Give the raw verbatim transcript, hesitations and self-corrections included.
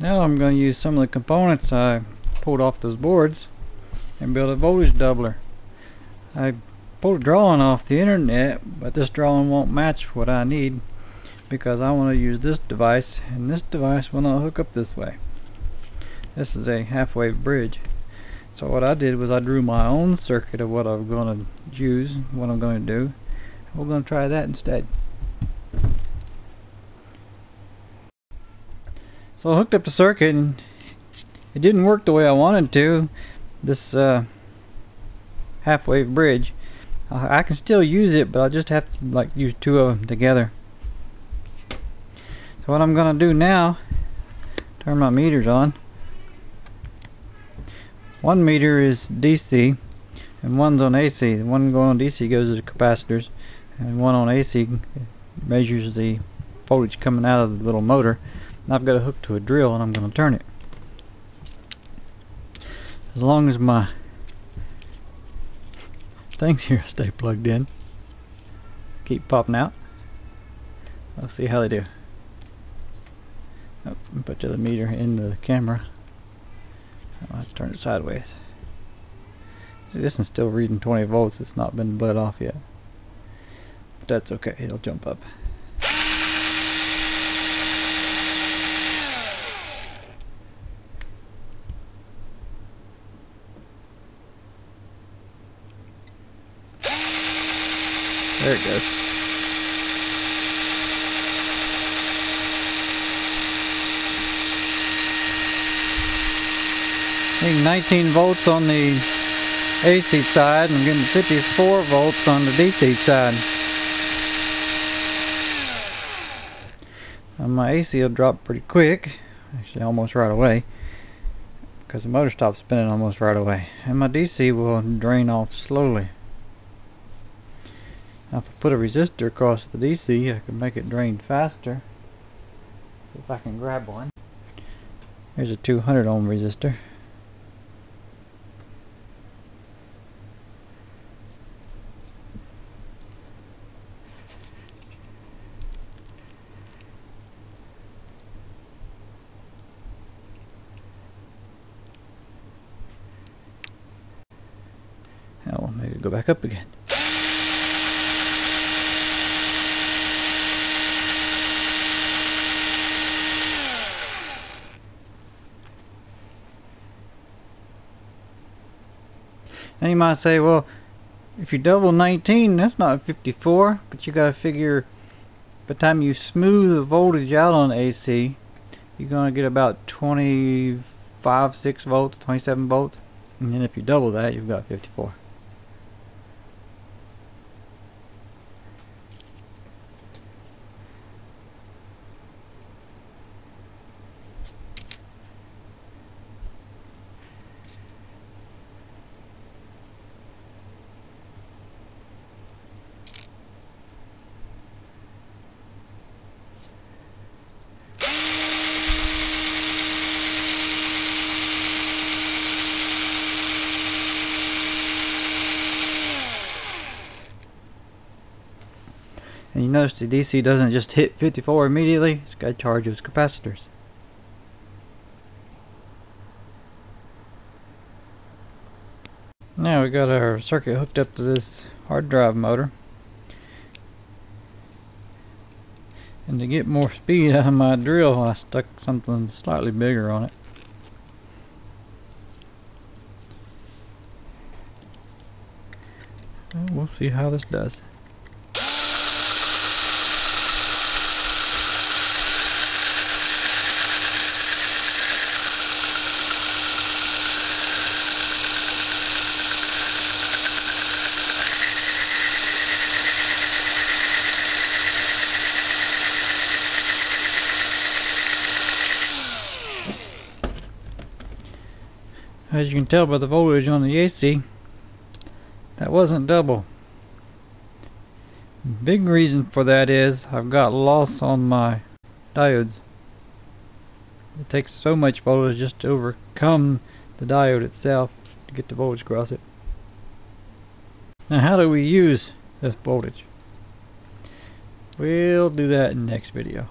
Now I'm going to use some of the components I pulled off those boards and build a voltage doubler. I pulled a drawing off the internet, but this drawing won't match what I need because I want to use this device, and this device will not hook up this way. This is a half-wave bridge. So what I did was I drew my own circuit of what I'm going to use, what I'm going to do. We're going to try that instead. So I hooked up the circuit and it didn't work the way I wanted to, this uh, half-wave bridge. I, I can still use it, but I just have to like use two of them together. So what I'm going to do now, turn my meters on. One meter is D C and one's on A C. The one going on D C goes to the capacitors, and one on A C measures the voltage coming out of the little motor. And I've got a hook to a drill and I'm going to turn it. As long as my things here stay plugged in, keep popping out. Let's see how they do. Oh, put the meter in the camera. I'll have to turn it sideways. See, this one's still reading twenty volts. It's not been bled off yet. But that's okay. It'll jump up. There it goes. I'm getting nineteen volts on the A C side, and I'm getting fifty-four volts on the D C side. Now my A C will drop pretty quick, actually almost right away, because the motor stops spinning almost right away. And my D C will drain off slowly. Now if I put a resistor across the D C, I can make it drain faster. If I can grab one. Here's a two hundred ohm resistor. I'll maybe go back up again. Now you might say, well, if you double nineteen, that's not fifty-four, but you gotta figure by the time you smooth the voltage out on A C, you're gonna get about twenty-five, six volts, twenty-seven volts, and then if you double that, you've got fifty-four. And you notice the D C doesn't just hit fifty-four immediately, it's got to charge those capacitors. Now we got our circuit hooked up to this hard drive motor. And to get more speed out of my drill, I stuck something slightly bigger on it. And we'll see how this does. As you can tell by the voltage on the A C, that wasn't double. Big reason for that is I've got loss on my diodes. It takes so much voltage just to overcome the diode itself to get the voltage across it. Now how do we use this voltage? We'll do that in the next video.